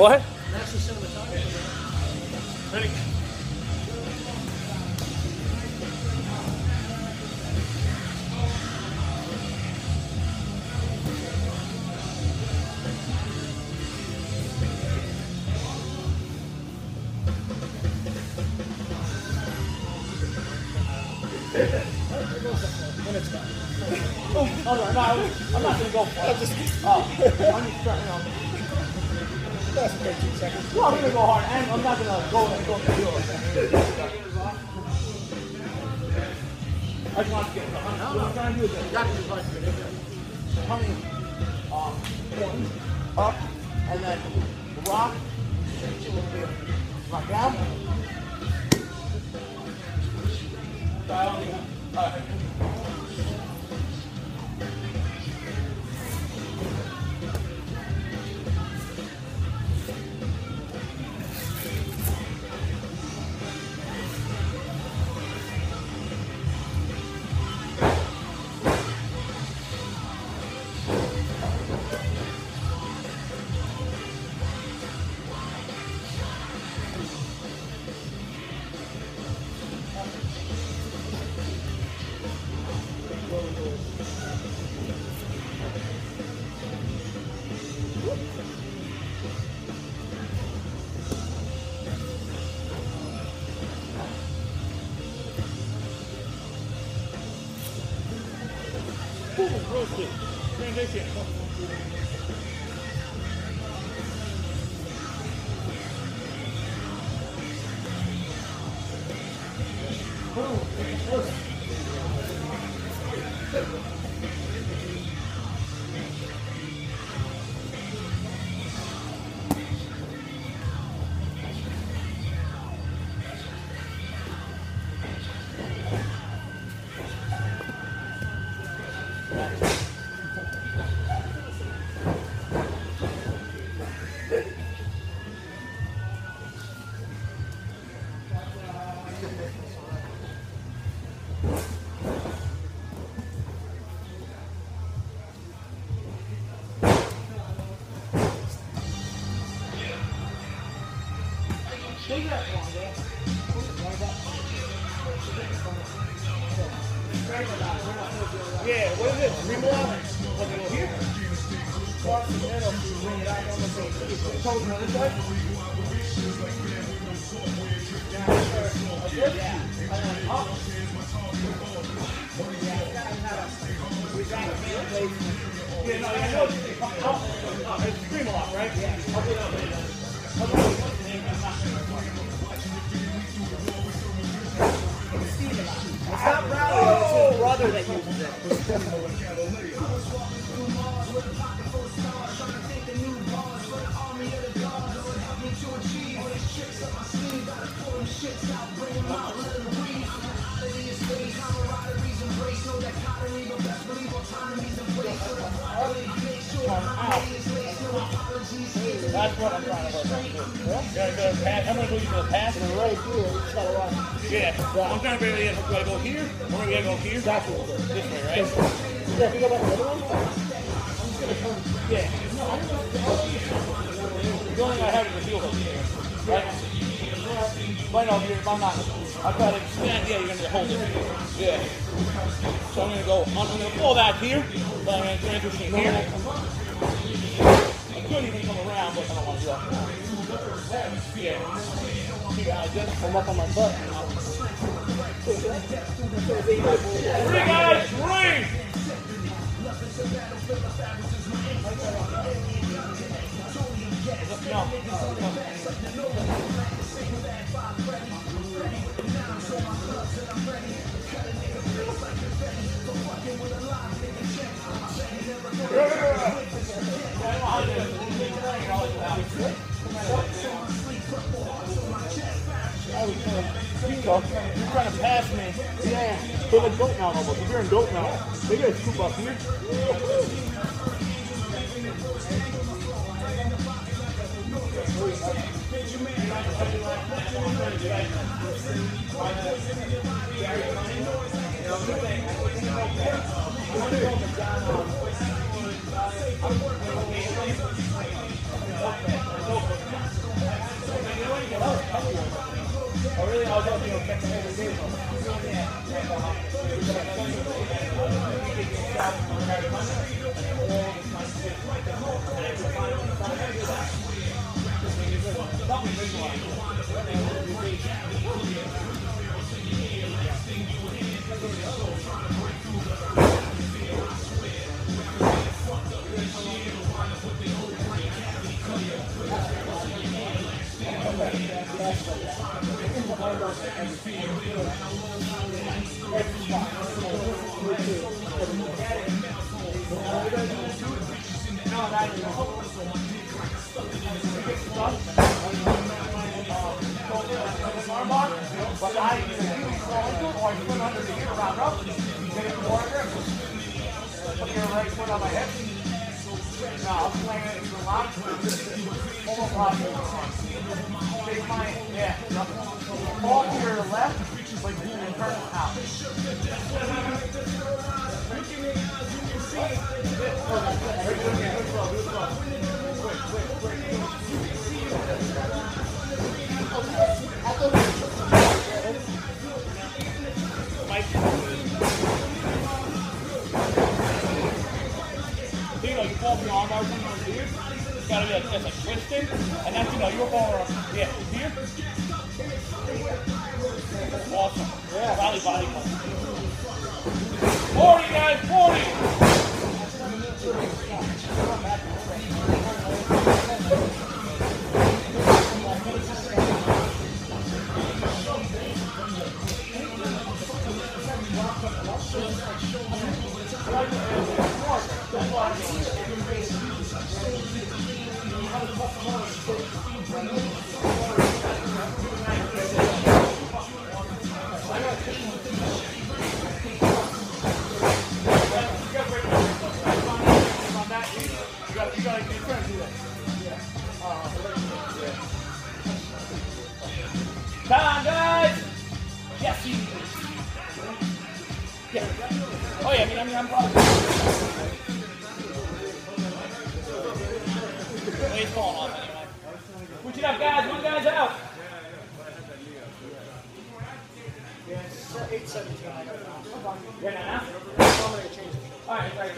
What? That's the cinematography. Ready? I'm not gonna go for it. I'm just starting off. That's 13 seconds. Well, I'm gonna go hard, and I'm not gonna go through it. I just want to get it. I'm trying to do it. Got to do it. Coming up, and then rock. Rock out. Alright. Transition.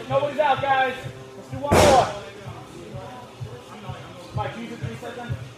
Nobody's out, guys. Let's do one more. Mike, can you do 3 seconds?